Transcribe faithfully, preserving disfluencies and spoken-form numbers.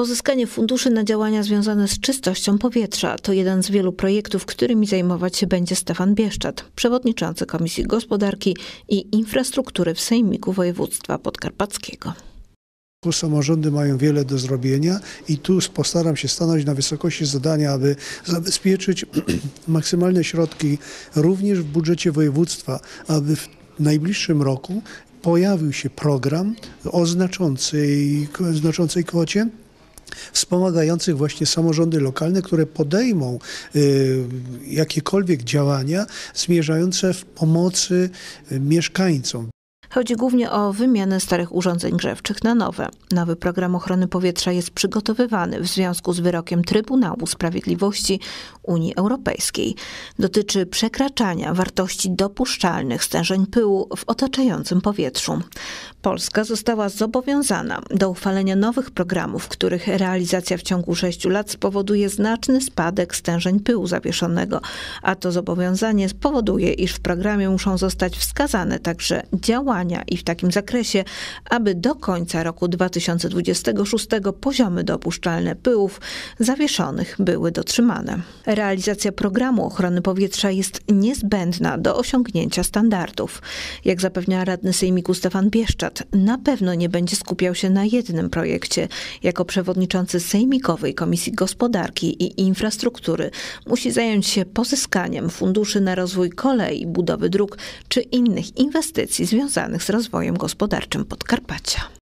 Pozyskanie funduszy na działania związane z czystością powietrza to jeden z wielu projektów, którymi zajmować się będzie Stefan Bieszczad, przewodniczący Komisji Gospodarki i Infrastruktury w Sejmiku Województwa Podkarpackiego. Samorządy mają wiele do zrobienia i tu postaram się stanąć na wysokości zadania, aby zabezpieczyć maksymalne środki również w budżecie województwa, aby w najbliższym roku pojawił się program o znaczącej, znaczącej kwocie wspomagających właśnie samorządy lokalne, które podejmą y, jakiekolwiek działania zmierzające w pomocy y, mieszkańcom. Chodzi głównie o wymianę starych urządzeń grzewczych na nowe. Nowy program ochrony powietrza jest przygotowywany w związku z wyrokiem Trybunału Sprawiedliwości Unii Europejskiej. Dotyczy przekraczania wartości dopuszczalnych stężeń pyłu w otaczającym powietrzu. Polska została zobowiązana do uchwalenia nowych programów, których realizacja w ciągu sześciu lat spowoduje znaczny spadek stężeń pyłu zawieszonego, a to zobowiązanie spowoduje, iż w programie muszą zostać wskazane także działania i w takim zakresie, aby do końca roku dwa tysiące dwudziestego szóstego poziomy dopuszczalne pyłów zawieszonych były dotrzymane. Realizacja programu ochrony powietrza jest niezbędna do osiągnięcia standardów. Jak zapewnia radny Sejmiku Stefan Bieszczad, na pewno nie będzie skupiał się na jednym projekcie. Jako przewodniczący Sejmikowej Komisji Gospodarki i Infrastruktury musi zająć się pozyskaniem funduszy na rozwój kolei, budowy dróg czy innych inwestycji związanych z rozwojem gospodarczym Podkarpacia.